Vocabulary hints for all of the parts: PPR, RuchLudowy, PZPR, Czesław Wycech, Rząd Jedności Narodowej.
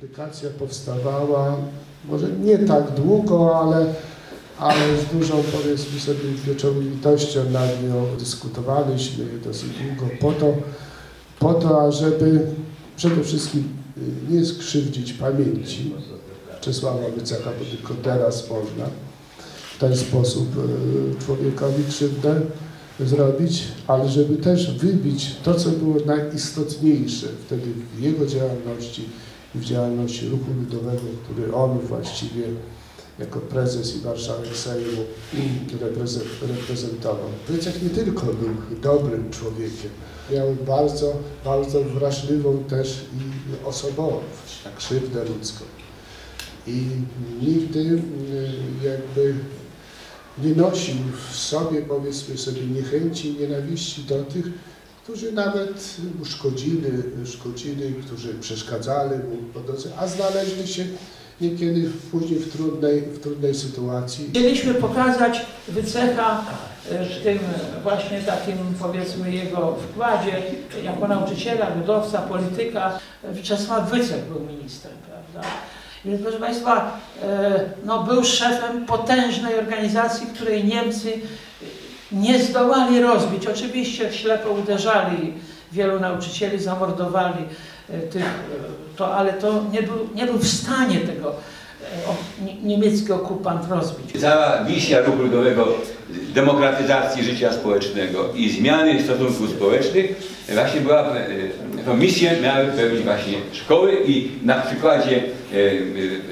Aplikacja powstawała może nie tak długo, ale z dużą, powiedzmy sobie, pieczołowitością nad nią dyskutowaliśmy dosyć długo po to, ażeby przede wszystkim nie skrzywdzić pamięci Czesława Wycecha, bo tylko teraz można w ten sposób człowiekowi krzywdę zrobić, ale żeby też wybić to, co było najistotniejsze wtedy w jego działalności i w działalności ruchu ludowego, który on właściwie jako prezes i marszałek Sejmu reprezentował. Wycech nie tylko był dobrym człowiekiem, miał bardzo, bardzo wrażliwą też i osobowość na krzywdę ludzką. I nigdy jakby nie nosił w sobie, powiedzmy sobie, niechęci i nienawiści do tych, którzy nawet mu szkodzili, którzy przeszkadzali mu, a znaleźli się niekiedy później w trudnej sytuacji. Chcieliśmy pokazać Wycecha w tym właśnie takim, powiedzmy, jego wkładzie jako nauczyciela, ludowca, polityka. Czesław Wycech był ministrem, prawda? Więc, proszę Państwa, no, był szefem potężnej organizacji, której Niemcy nie zdołali rozbić. Oczywiście ślepo uderzali wielu nauczycieli, zamordowali tych, ale to nie był w stanie tego niemiecki okupant rozbić. Cała wizja ruchu ludowego, demokratyzacji życia społecznego i zmiany stosunków społecznych właśnie była, tą misję miały pełnić właśnie szkoły i na przykładzie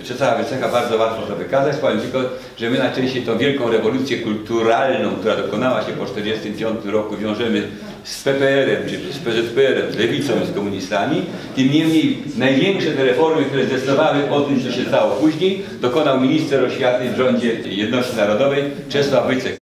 Czesława Wycecha bardzo warto to wykazać. Powiem tylko, że my najczęściej tą wielką rewolucję kulturalną, która dokonała się po 1945 roku, wiążemy z PPR-em, czy z PZPR-em, z lewicą, z komunistami. Tym niemniej największe te reformy, które zdecydowały o tym, co się stało później, dokonał minister oświaty w Rządzie Jedności Narodowej Czesław Wycech.